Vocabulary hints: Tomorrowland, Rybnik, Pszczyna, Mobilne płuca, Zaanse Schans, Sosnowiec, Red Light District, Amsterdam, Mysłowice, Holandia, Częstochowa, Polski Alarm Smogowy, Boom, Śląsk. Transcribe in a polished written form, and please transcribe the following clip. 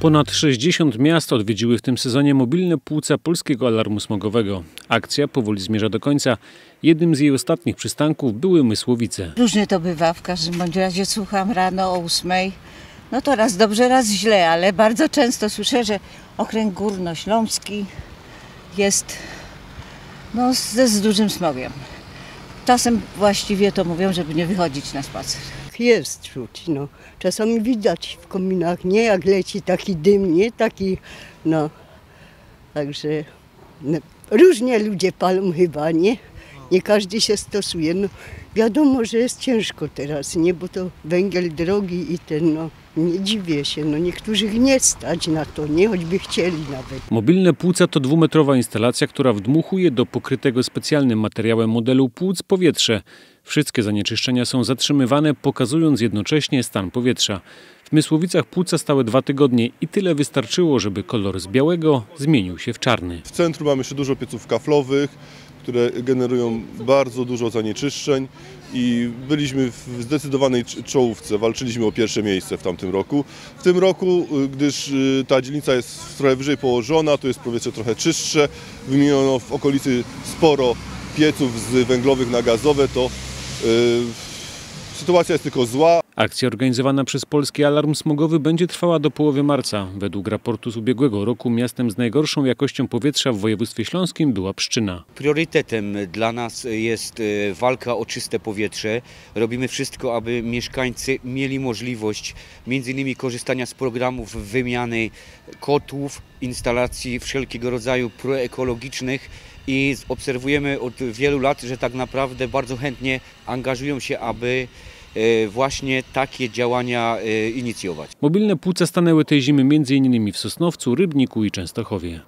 Ponad 60 miast odwiedziły w tym sezonie mobilne płuca Polskiego Alarmu Smogowego. Akcja powoli zmierza do końca. Jednym z jej ostatnich przystanków były Mysłowice. Różnie to bywa, w każdym bądź razie słucham rano o 8:00. No to raz dobrze, raz źle, ale bardzo często słyszę, że okręg górnośląski jest z dużym smogiem. Czasem właściwie to mówią, żeby nie wychodzić na spacer. Jest czuć, Czasami widać w kominach, nie? Jak leci taki dym, nie? Taki, Także różnie ludzie palą chyba, nie? Nie każdy się stosuje. Wiadomo, że jest ciężko teraz, nie? Bo to węgiel drogi i ten, Nie dziwię się, niektórych nie stać na to, nie? Choćby chcieli nawet. Mobilne płuca to 2-metrowa instalacja, która wdmuchuje do pokrytego specjalnym materiałem modelu płuc powietrze. Wszystkie zanieczyszczenia są zatrzymywane, pokazując jednocześnie stan powietrza. W Mysłowicach płuca stały 2 tygodnie i tyle wystarczyło, żeby kolor z białego zmienił się w czarny. W centrum mamy jeszcze dużo pieców kaflowych, które generują bardzo dużo zanieczyszczeń i byliśmy w zdecydowanej czołówce, walczyliśmy o pierwsze miejsce w tamtym roku. W tym roku, gdyż ta dzielnica jest trochę wyżej położona, tu jest powietrze trochę czystsze, wymieniono w okolicy sporo pieców z węglowych na gazowe, to sytuacja jest tylko zła. Akcja organizowana przez Polski Alarm Smogowy będzie trwała do połowy marca. Według raportu z ubiegłego roku miastem z najgorszą jakością powietrza w województwie śląskim była Pszczyna. Priorytetem dla nas jest walka o czyste powietrze. Robimy wszystko, aby mieszkańcy mieli możliwość m.in. korzystania z programów wymiany kotłów, instalacji wszelkiego rodzaju proekologicznych. I obserwujemy od wielu lat, że tak naprawdę bardzo chętnie angażują się, aby właśnie takie działania inicjować. Mobilne płuca stanęły tej zimy m.in. w Sosnowcu, Rybniku i Częstochowie.